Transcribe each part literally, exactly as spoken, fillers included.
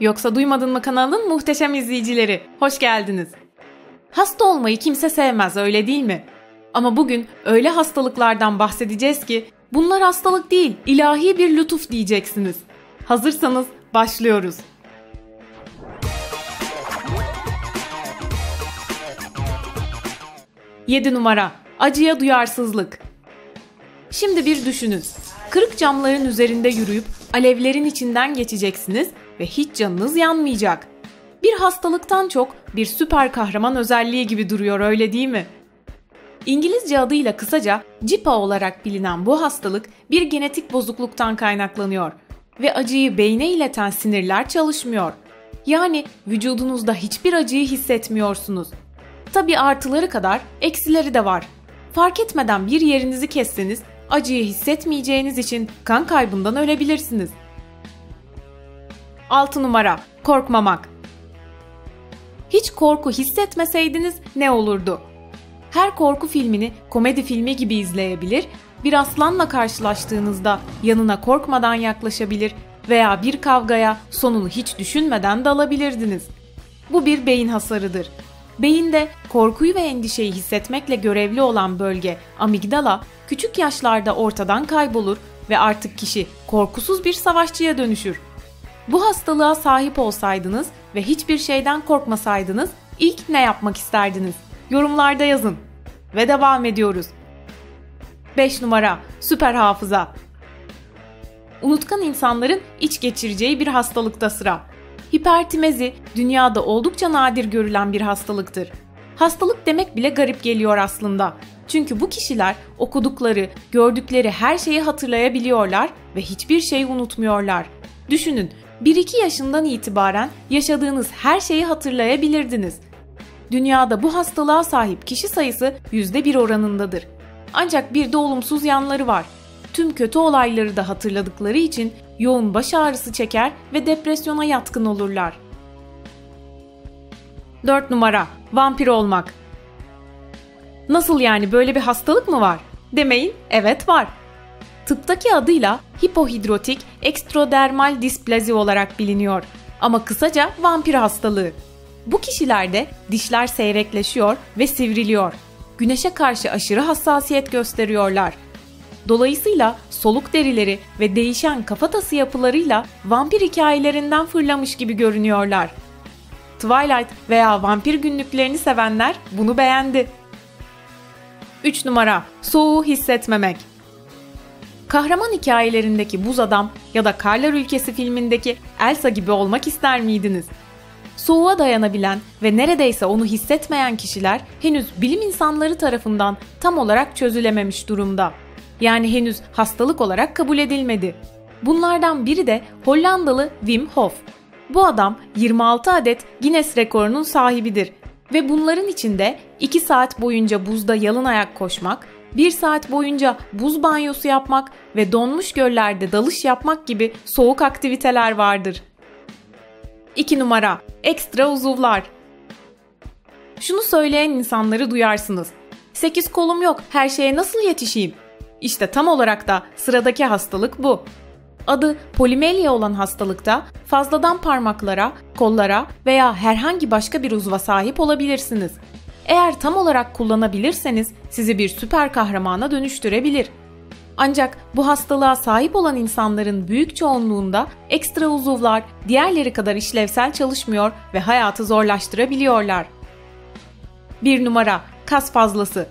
Yoksa duymadın mı kanalın muhteşem izleyicileri? Hoş geldiniz. Hasta olmayı kimse sevmez, öyle değil mi? Ama bugün öyle hastalıklardan bahsedeceğiz ki bunlar hastalık değil, ilahi bir lütuf diyeceksiniz. Hazırsanız başlıyoruz. yedi numara. Acıya duyarsızlık. Şimdi bir düşünün. Kırık camların üzerinde yürüyüp alevlerin içinden geçeceksiniz ve hiç canınız yanmayacak. Bir hastalıktan çok bir süper kahraman özelliği gibi duruyor, öyle değil mi? İngilizce adıyla kısaca C I P A olarak bilinen bu hastalık bir genetik bozukluktan kaynaklanıyor ve acıyı beyne ileten sinirler çalışmıyor. Yani vücudunuzda hiçbir acıyı hissetmiyorsunuz. Tabii artıları kadar eksileri de var. Fark etmeden bir yerinizi kesseniz acıyı hissetmeyeceğiniz için kan kaybından ölebilirsiniz. altı numara. Korkmamak. Hiç korku hissetmeseydiniz ne olurdu? Her korku filmini komedi filmi gibi izleyebilir, bir aslanla karşılaştığınızda yanına korkmadan yaklaşabilir veya bir kavgaya sonunu hiç düşünmeden dalabilirdiniz. Bu bir beyin hasarıdır. Beyinde korkuyu ve endişeyi hissetmekle görevli olan bölge amigdala küçük yaşlarda ortadan kaybolur ve artık kişi korkusuz bir savaşçıya dönüşür. Bu hastalığa sahip olsaydınız ve hiçbir şeyden korkmasaydınız ilk ne yapmak isterdiniz? Yorumlarda yazın. Ve devam ediyoruz. beş numara. Süper hafıza. Unutkan insanların iç geçireceği bir hastalıkta sıra. Hipertimezi dünyada oldukça nadir görülen bir hastalıktır. Hastalık demek bile garip geliyor aslında. Çünkü bu kişiler okudukları, gördükleri her şeyi hatırlayabiliyorlar ve hiçbir şeyi unutmuyorlar. Düşünün, bir iki yaşından itibaren yaşadığınız her şeyi hatırlayabilirdiniz. Dünyada bu hastalığa sahip kişi sayısı yüzde bir oranındadır. Ancak bir de olumsuz yanları var. Tüm kötü olayları da hatırladıkları için yoğun baş ağrısı çeker ve depresyona yatkın olurlar. dört numara. Vampir olmak. Nasıl yani, böyle bir hastalık mı var? Demeyin, evet var. Tıptaki adıyla hipohidrotik ekstradermal displazi olarak biliniyor ama kısaca vampir hastalığı. Bu kişilerde dişler seyrekleşiyor ve sivriliyor. Güneşe karşı aşırı hassasiyet gösteriyorlar. Dolayısıyla soluk derileri ve değişen kafatası yapılarıyla vampir hikayelerinden fırlamış gibi görünüyorlar. Twilight veya Vampir Günlüklerini sevenler bunu beğendi. üç numara. Soğuğu hissetmemek. Kahraman hikayelerindeki buz adam ya da Karlar Ülkesi filmindeki Elsa gibi olmak ister miydiniz? Soğuğa dayanabilen ve neredeyse onu hissetmeyen kişiler henüz bilim insanları tarafından tam olarak çözülememiş durumda. Yani henüz hastalık olarak kabul edilmedi. Bunlardan biri de Hollandalı Wim Hof. Bu adam yirmi altı adet Guinness rekorunun sahibidir ve bunların içinde iki saat boyunca buzda yalın ayak koşmak, bir saat boyunca buz banyosu yapmak ve donmuş göllerde dalış yapmak gibi soğuk aktiviteler vardır. iki numara. Ekstra uzuvlar. Şunu söyleyen insanları duyarsınız. sekiz kolum yok, her şeye nasıl yetişeyim? İşte tam olarak da sıradaki hastalık bu. Adı polimelia olan hastalıkta fazladan parmaklara, kollara veya herhangi başka bir uzva sahip olabilirsiniz. Eğer tam olarak kullanabilirseniz sizi bir süper kahramana dönüştürebilir. Ancak bu hastalığa sahip olan insanların büyük çoğunluğunda ekstra uzuvlar diğerleri kadar işlevsel çalışmıyor ve hayatı zorlaştırabiliyorlar. bir numara. Kas fazlası.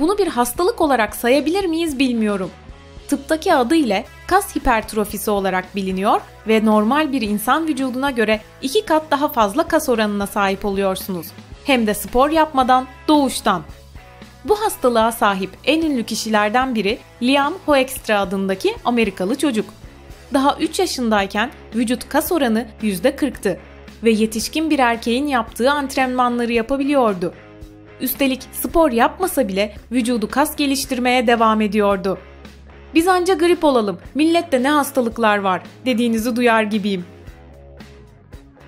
Bunu bir hastalık olarak sayabilir miyiz bilmiyorum. Tıptaki adı ile kas hipertrofisi olarak biliniyor ve normal bir insan vücuduna göre iki kat daha fazla kas oranına sahip oluyorsunuz. Hem de spor yapmadan, doğuştan. Bu hastalığa sahip en ünlü kişilerden biri Liam Hoekstra adındaki Amerikalı çocuk. Daha üç yaşındayken vücut kas oranı yüzde kırktı ve yetişkin bir erkeğin yaptığı antrenmanları yapabiliyordu. Üstelik spor yapmasa bile vücudu kas geliştirmeye devam ediyordu. Biz anca grip olalım, millette ne hastalıklar var dediğinizi duyar gibiyim.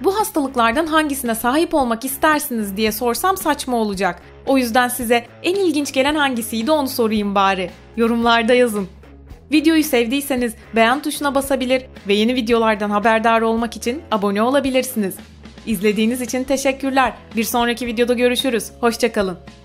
Bu hastalıklardan hangisine sahip olmak istersiniz diye sorsam saçma olacak. O yüzden size en ilginç gelen hangisiydi onu sorayım bari. Yorumlarda yazın. Videoyu sevdiyseniz beğen tuşuna basabilir ve yeni videolardan haberdar olmak için abone olabilirsiniz. İzlediğiniz için teşekkürler. Bir sonraki videoda görüşürüz. Hoşça kalın.